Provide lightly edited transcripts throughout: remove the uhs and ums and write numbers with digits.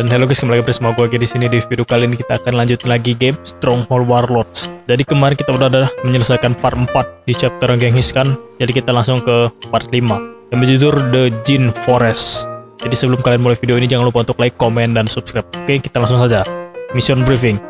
Dan halo guys, kembali lagi bersama gue di sini. Di video kali ini kita akan lanjut lagi game Stronghold Warlords. Jadi kemarin kita udah menyelesaikan part 4 di chapter Genghis Khan. Jadi kita langsung ke part 5 yang berjudul The Jin Forest. Jadi sebelum kalian mulai video ini, jangan lupa untuk like, comment, dan subscribe. Oke, kita langsung saja. Mission briefing.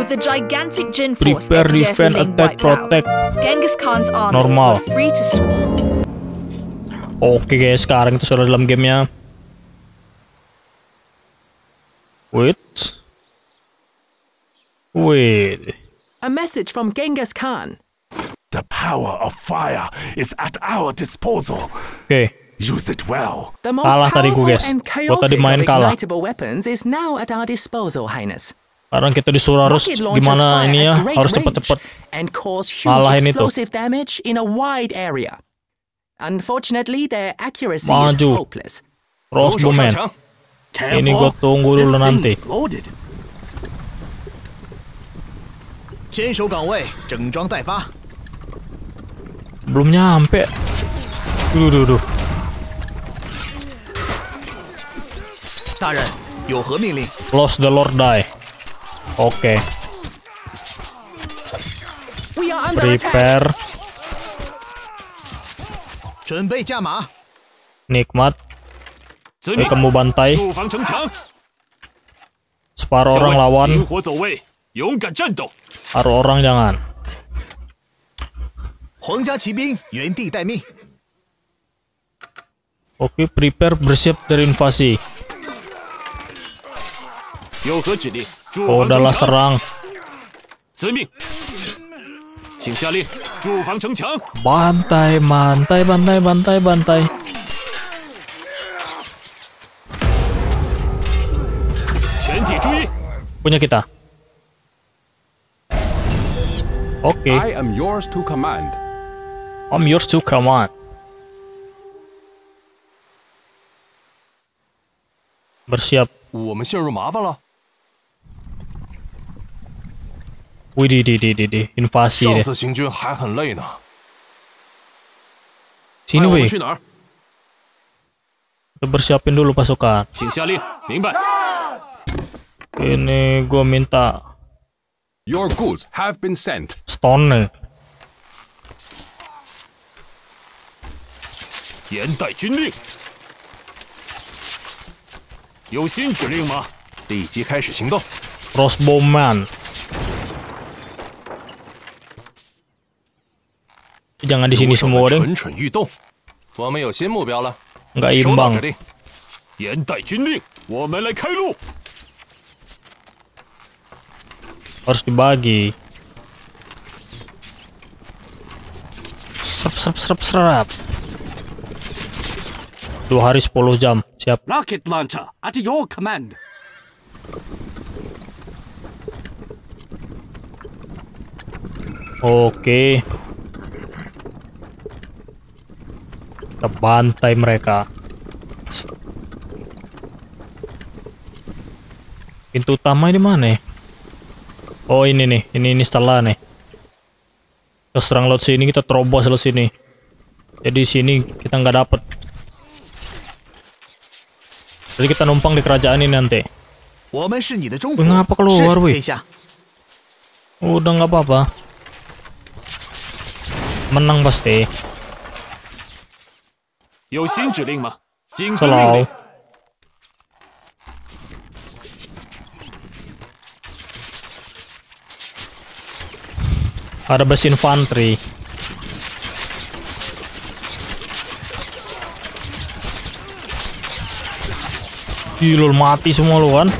With the gigantic Jin force, prepare, defend, attack, protect. Genghis Khan's armies normal. Oke guys, sekarang itu sudah dalam gamenya. Wait. A message from Genghis Khan. The power of fire is at our disposal. Okay. Use it well. The most powerful and chaotic ignitable weapons is now at our disposal, Highness. Sekarang kita disuruh harus gimana ini ya, harus cepat-cepat ngalahin itu. Unfortunately, their accuracy is hopeless. Crossbowman. Ini gue tunggu dulu nanti. Belum nyampe. Duh. Lost the Lord die. Oke. Prepare. Nikmat. Ini kamu bantai. Separuh orang lawan. Separuh orang jangan. Oke, prepare, bersiap dari invasi. Oh, udahlah serang. Bantai. Punya kita. Oke. I'm yours to command. Bersiap. Wih, di invasi deh. Sini wih. Kita bersiapin dulu pasukan. Ini gue minta stone. Crossbowman. Jangan di sini semua deh. Nggak imbang. Harus dibagi. Serap. 2 hari 10 jam. Siap. Rocket launcher at your command. Oke. Kita bantai mereka. Pintu utama ini mana? Oh, ini nih, ini setelah nih. Kita serang laut sini, kita terobos laut sini. Jadi sini kita nggak dapet. Jadi kita numpang di kerajaan ini nanti. Mengapa keluar, wih? Udah nggak apa-apa. Menang pasti. Selalu. Ada bus infanteri. Gila, mati semua lu kan.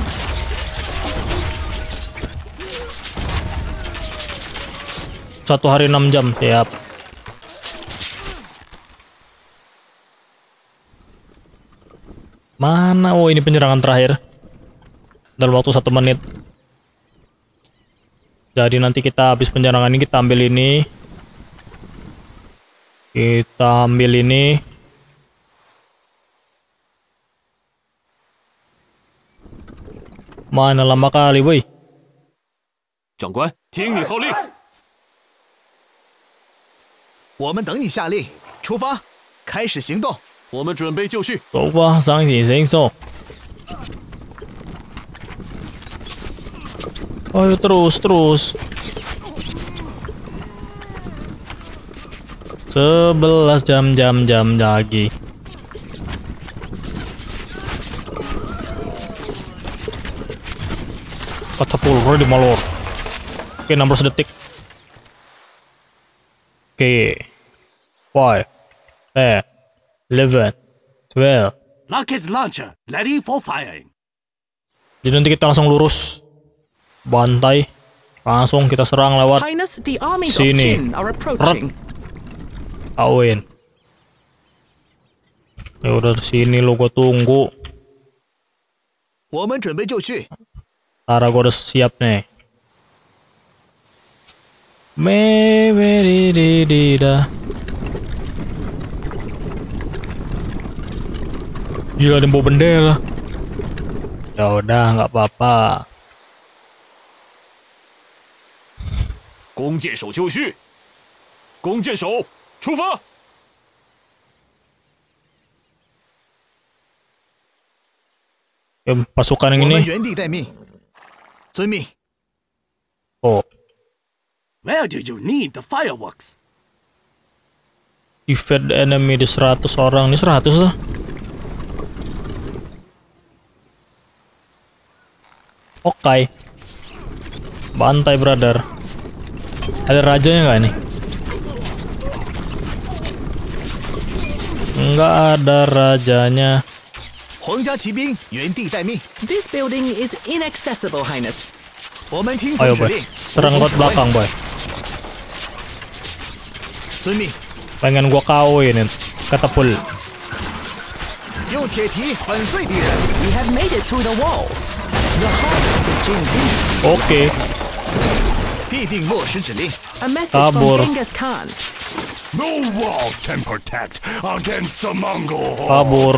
Satu hari 6 jam, siap. Mana? Oh, ini penyerangan terakhir dalam waktu 1 menit. Jadi nanti kita habis penyerangan ini kita ambil ini. Mana lama kali, woi. Jangguan, tinggi holi. Women tunggu hia li. Cuba, kaishi hingdong. 我们准备就绪。走吧，上一点神兽。Ayo terus. 11 jam lagi. Katapul di malor. Oke, 16 detik. Oke. 5, 10, 11, 12. Rocket launcher ready for firing. Jadi nanti kita langsung lurus bantai, langsung kita serang lewat sini. Awin. Ya udah sini lo, gua tunggu. Tara gua udah siap nih. Gila, ada bawa bendera. Ya udah, nggak apa-apa. Ya, pasukan yang ini. Oh. Where do you need the fireworks? Evade enemy di 100 orang. Ini 100 lah. Oke, bantai brother. Ada rajanya nggak ini? Nggak ada rajanya. This building is inaccessible, Highness. Ayo boy, serang lewat belakang boy. Pengen gua kawinin, katapul. We have made it through the wall. Oke. Kabur. Kabur.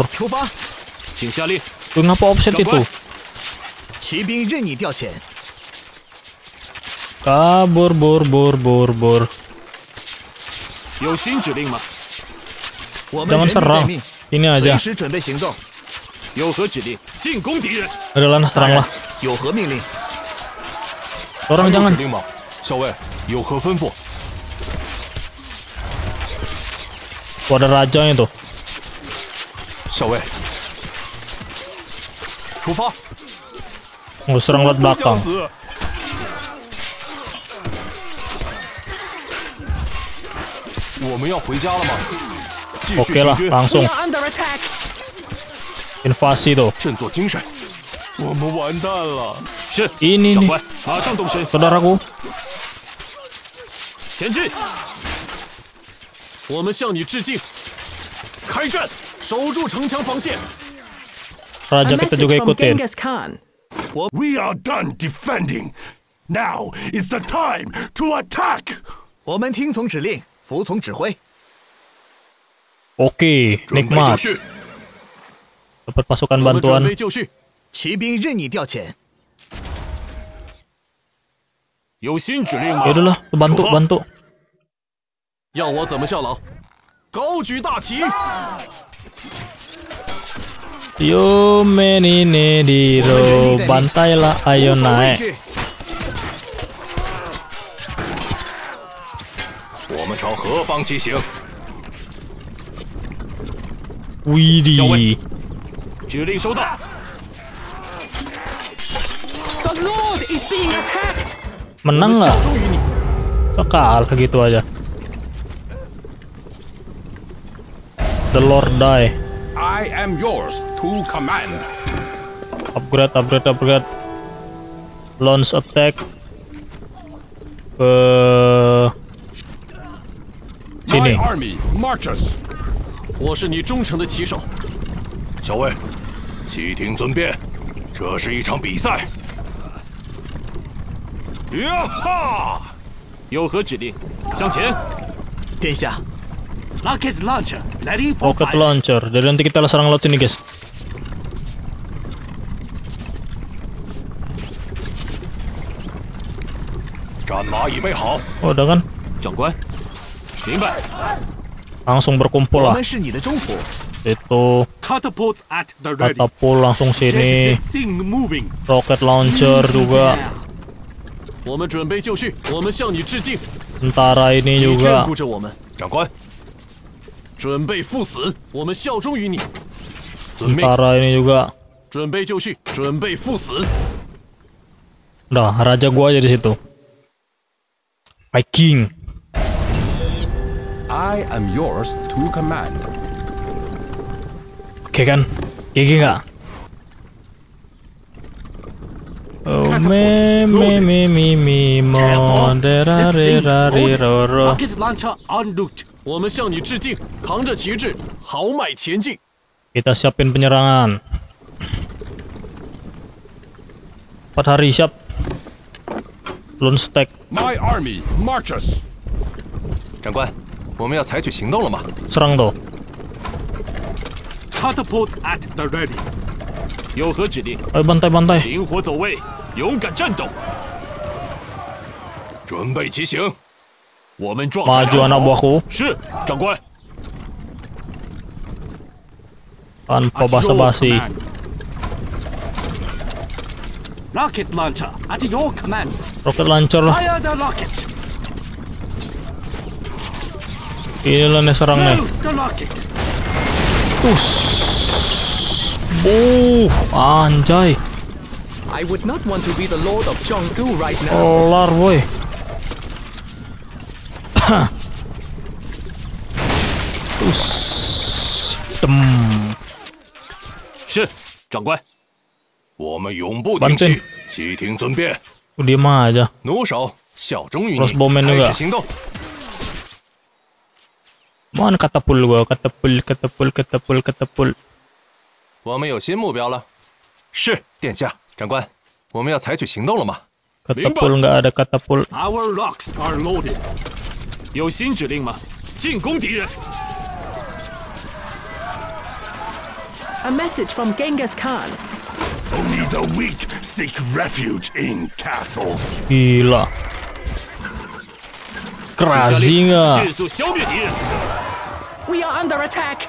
Kenapa offset itu? Kabur, bur. Jangan serang. Ini aja. Adalah seranglah. Orang jangan. Oh, ada rajanya tuh. Oh, serang lewat belakang. Oke lah, langsung. Invasi tuh. Ini nih, saudaraku. Raja kita juga ikutin. We are done defending. Now is the time to attack. Oke, nikmat. Dapat pasukan bantuan. Yaudahlah, bantu. Yo menine diro, bantailah, ayo naik. Widih. Menang lah. Sekal begitu aja. The Lord die. I am yours to command. Upgrade. Launch attack. Sini. Rocket launcher. Jadi nanti kita serang laut sini, guys. Oh, udah kan? Langsung berkumpul lah. Itu katapul langsung sini. Rocket launcher juga. Tentara ini juga. Nah, raja gua aja di situ. My king. I am yours to command. Oke kan? Gigi nggak? Oh me moderarerareroro. Kita siapin penyerangan. 4 hari siap. Lone stack. My army marches. 长官, 我们要采取行动了吗? Serang tuh. Catapults at the ready. 有何指令? Ayo bantai-bantai. 灵活走位，勇敢战斗。准备骑行。我们状态。Maju anak buahku. 是，长官。Tanpa basa-basi. Rocket launcher at your command. Rocket launcher lah. Inilah nih serangnya. Anjay. I would not want to be the lord of Chengdu right now. Olar boy. Bantuin. Diam aja. Crossbowman juga. Mana katapul gua? Katapul. Katapul nggak ada katapul. A message from Genghis Khan. Only the weak seek refuge in castles. Gila. Krasinga. We are under attack.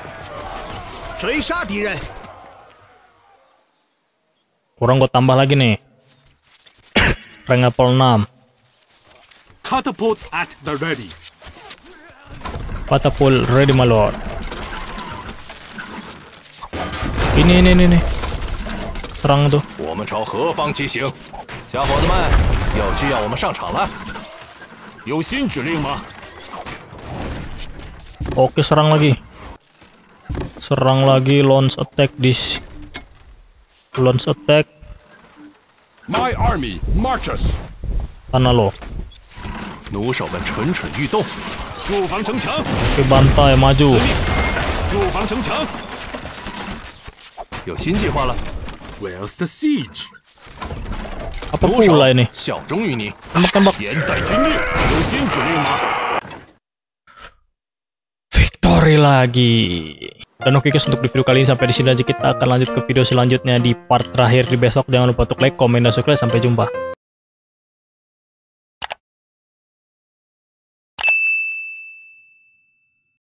Kurang gua tambah lagi nih. Rank level 6. Catapult at the ready. Catapult ready my lord. Ini. Serang tuh. Oke, serang lagi. Serang lagi, launch attack this. Launch attack. My army marches. Tanah lo. Oke, bantai, maju. Where's the siege? Apa pula ini? Tembak-tembak. Victory lagi. Dan oke guys, untuk di video kali ini sampai di sini aja. Kita akan lanjut ke video selanjutnya di part terakhir di besok. Jangan lupa untuk like, komen, dan subscribe. Sampai jumpa.